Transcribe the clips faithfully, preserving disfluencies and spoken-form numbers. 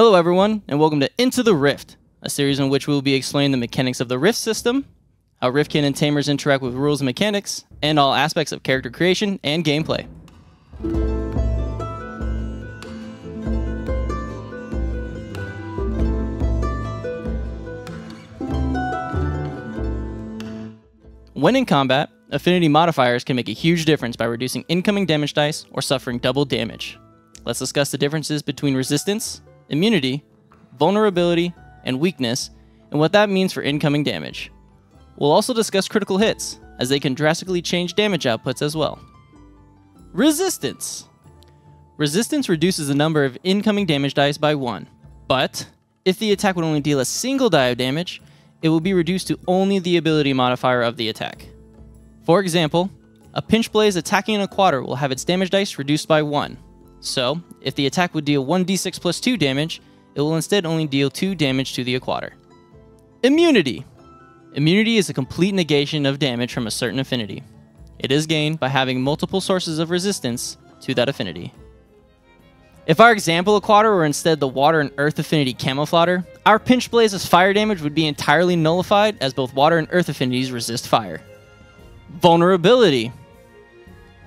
Hello everyone, and welcome to Into the Rift, a series in which we will be explaining the mechanics of the Rift system, how Rift Cannon Tamers interact with rules and mechanics, and all aspects of character creation and gameplay. When in combat, Affinity Modifiers can make a huge difference by reducing incoming damage dice or suffering double damage. Let's discuss the differences between resistance, immunity, vulnerability, and weakness, and what that means for incoming damage. We'll also discuss critical hits, as they can drastically change damage outputs as well. Resistance. Resistance reduces the number of incoming damage dice by one, but if the attack would only deal a single die of damage, it will be reduced to only the ability modifier of the attack. For example, a Pinchblaze attacking an Aquator will have its damage dice reduced by one. So, if the attack would deal one d six plus two damage, it will instead only deal two damage to the Aquator. Immunity. Immunity is a complete negation of damage from a certain affinity. It is gained by having multiple sources of resistance to that affinity. If our example Aquator were instead the Water and Earth affinity Camouflager, our Pinchblaze's fire damage would be entirely nullified, as both Water and Earth affinities resist fire. Vulnerability.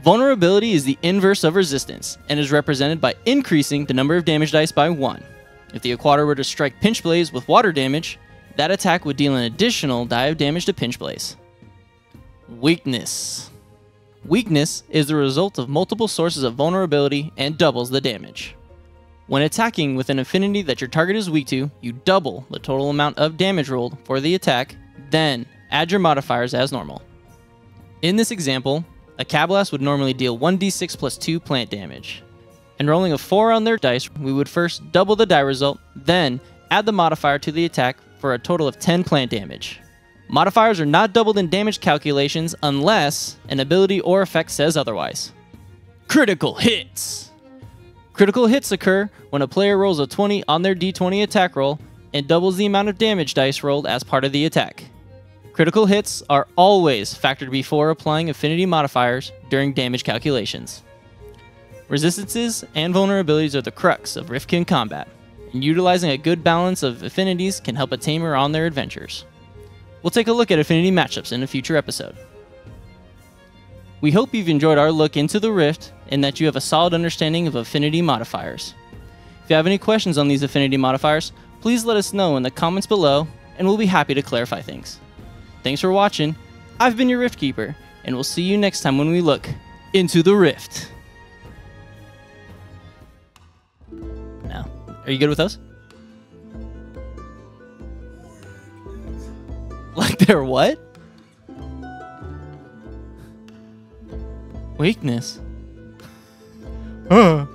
Vulnerability is the inverse of resistance, and is represented by increasing the number of damage dice by one. If the Aquator were to strike Pinchblaze with water damage, that attack would deal an additional die of damage to Pinchblaze. Weakness. Weakness is the result of multiple sources of vulnerability and doubles the damage. When attacking with an affinity that your target is weak to, you double the total amount of damage rolled for the attack, then add your modifiers as normal. In this example, a Kabalas would normally deal one d six plus two plant damage, and rolling a four on their dice, we would first double the die result, then add the modifier to the attack for a total of ten plant damage. Modifiers are not doubled in damage calculations unless an ability or effect says otherwise. Critical hits! Critical hits occur when a player rolls a twenty on their d twenty attack roll and doubles the amount of damage dice rolled as part of the attack. Critical hits are always factored before applying affinity modifiers during damage calculations. Resistances and vulnerabilities are the crux of Riftkin combat, and utilizing a good balance of affinities can help a tamer on their adventures. We'll take a look at affinity matchups in a future episode. We hope you've enjoyed our look into the Rift and that you have a solid understanding of affinity modifiers. If you have any questions on these affinity modifiers, please let us know in the comments below, and we'll be happy to clarify things. Thanks for watching. I've been your Rift Keeper, and we'll see you next time when we look into the Rift. Now, are you good with those? Like they're what? Weakness. Huh.